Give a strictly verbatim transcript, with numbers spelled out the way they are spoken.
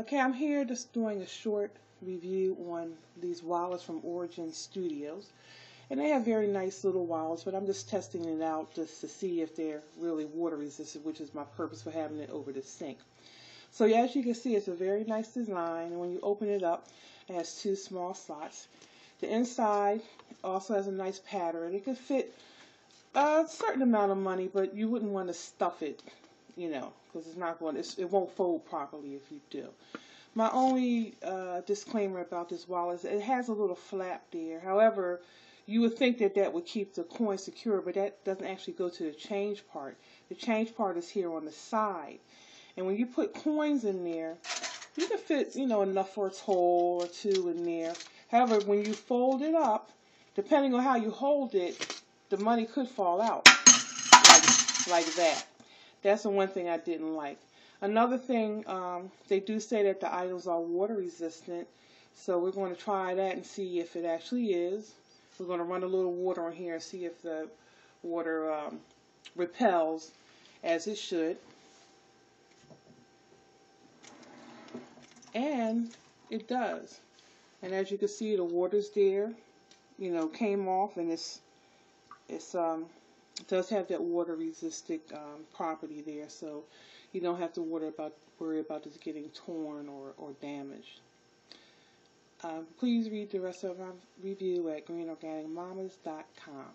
Okay, I'm here just doing a short review on these wallets from Origin Studios. And they have very nice little wallets, but I'm just testing it out just to see if they're really water resistant, which is my purpose for having it over the sink. So yeah, as you can see, it's a very nice design. And when you open it up, it has two small slots. The inside also has a nice pattern. It could fit a certain amount of money, but you wouldn't want to stuff it, you know, because it's not going to, it won't fold properly if you do. My only uh, disclaimer about this wallet is it has a little flap there. However, you would think that that would keep the coin secure, but that doesn't actually go to the change part. The change part is here on the side. And when you put coins in there, you can fit, you know, enough for a toll or two in there. However, when you fold it up, depending on how you hold it, the money could fall out like, like that. That's the one thing I didn't like. Another thing, um, they do say that the items are water resistant, so we're going to try that and see if it actually is. We're going to run a little water on here and see if the water um, repels as it should. And it does. And as you can see, the water's there, you know, came off, and it's, it's um, it does have that water resistant um, property there. So you don't have to worry about, worry about this getting torn or, or damaged. Um, please read the rest of my review at green organic mamas dot com.